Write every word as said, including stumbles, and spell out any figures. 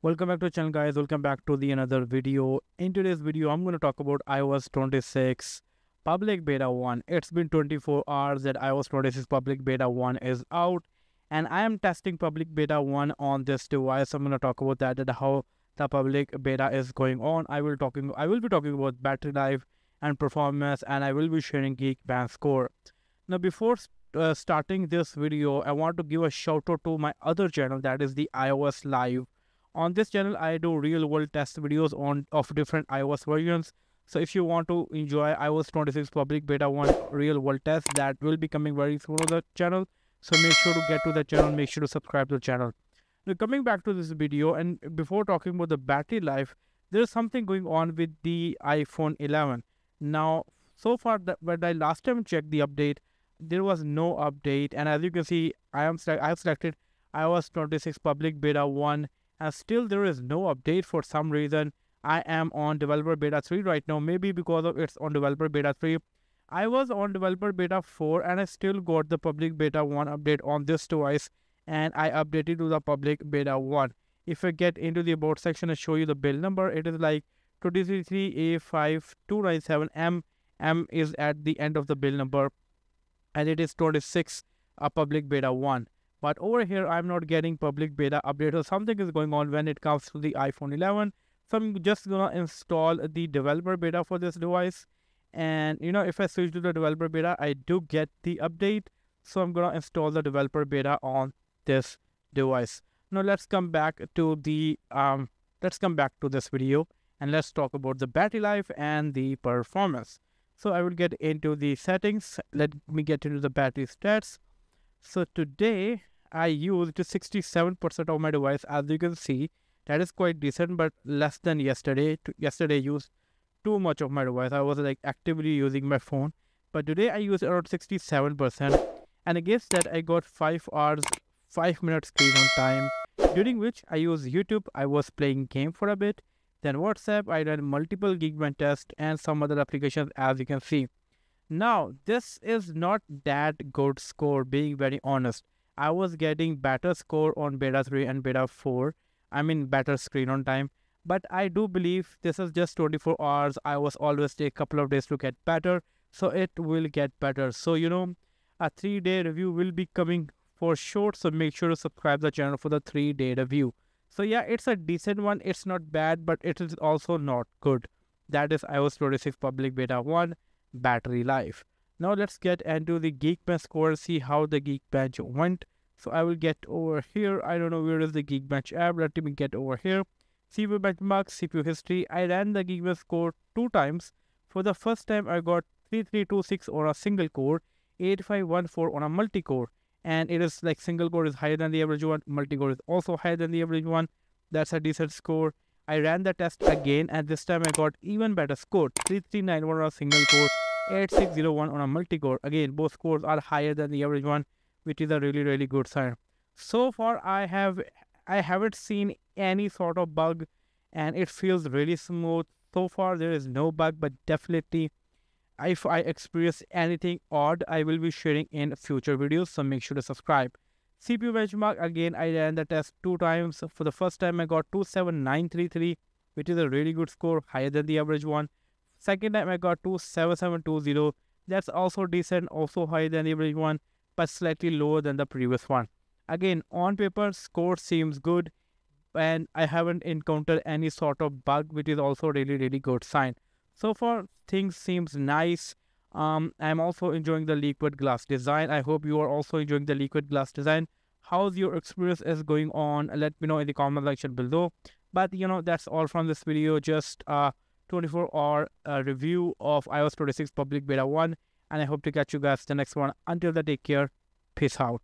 Welcome back to the channel, guys. Welcome back to the another video. In today's video, I'm going to talk about iOS twenty-six Public Beta one. It's been twenty-four hours that iOS twenty-six Public Beta one is out, and I am testing Public Beta one on this device. I'm going to talk about that and how the Public Beta is going on. I will talking. I will be talking about battery life and performance, and I will be sharing GeekBench score. Now, before uh, starting this video, I want to give a shout out to my other channel, that is the iOS Live. On this channel, I do real-world test videos on of different iOS versions. So if you want to enjoy iOS twenty-six Public Beta one real-world test, that will be coming very soon on the channel. So make sure to get to the channel. Make sure to subscribe to the channel. Now, coming back to this video, and before talking about the battery life, there is something going on with the iPhone eleven. Now, so far, that when I last time checked the update, there was no update. And as you can see, I am I have selected iOS twenty-six Public Beta one. And still there is no update for some reason. I am on developer beta three right now. Maybe because of it's on developer beta three. I was on developer beta four and I still got the public beta one update on this device. And I updated to the public beta one. If I get into the about section and show you the build number, it is like two three three A five two nine seven M. M is at the end of the build number. And it is twenty-six uh, public beta one. But over here, I'm not getting public beta update. So something is going on when it comes to the iPhone eleven. So I'm just going to install the developer beta for this device. And, you know, if I switch to the developer beta, I do get the update. So I'm going to install the developer beta on this device. Now, let's come back to the, um, let's come back to this video. And let's talk about the battery life and the performance. So I will get into the settings. Let me get into the battery stats. So today I used sixty-seven percent of my device. As you can see, that is quite decent, but less than yesterday. Yesterday I used too much of my device. I was like actively using my phone, but today I used around sixty-seven percent, and against that I got five hours five minutes screen on time, during which I used YouTube. I was playing game for a bit, then WhatsApp. I ran multiple GeekBench tests and some other applications, as you can see. Now, this is not that good score, being very honest. I was getting better score on beta three and beta four. I mean, better screen on time. But I do believe this is just twenty-four hours. I was always take a couple of days to get better. So it will get better. So, you know, a three-day review will be coming for sure. So make sure to subscribe the channel for the three-day review. So yeah, it's a decent one. It's not bad, but it is also not good. That is iOS twenty-six Public Beta one. Battery life. Now let's get into the GeekBench score and see how the GeekBench went. So I will get over here. I don't know where is the GeekBench app. Let me get over here. C P U benchmarks, C P U history. I ran the GeekBench score two times. For the first time, I got three three two six on a single core, eight five one four on a multi-core, and it is like single core is higher than the average one, multi-core is also higher than the average one. That's a decent score. I ran the test again, and this time I got even better score, three three nine one on a single core, eight six zero one on a multi-core. Again, both scores are higher than the average one, which is a really, really good sign. So far, I, have, I haven't seen any sort of bug, and it feels really smooth. So far, there is no bug, but definitely, if I experience anything odd, I will be sharing in future videos, so make sure to subscribe. C P U benchmark, again, I ran the test two times. For the first time, I got two seven nine three three, which is a really good score, higher than the average one. Second time, I got two seven seven two zero. That's also decent, also higher than the average one, but slightly lower than the previous one. Again, on paper, score seems good, and I haven't encountered any sort of bug, which is also really, really good sign. So far, things seems nice. Um, I'm also enjoying the liquid glass design. I hope you are also enjoying the liquid glass design. How's your experience is going on? Let me know in the comment section below. But you know, that's all from this video. Just a twenty-four hour uh, review of iOS twenty-six Public Beta one. And I hope to catch you guys the next one. Until then, take care. Peace out.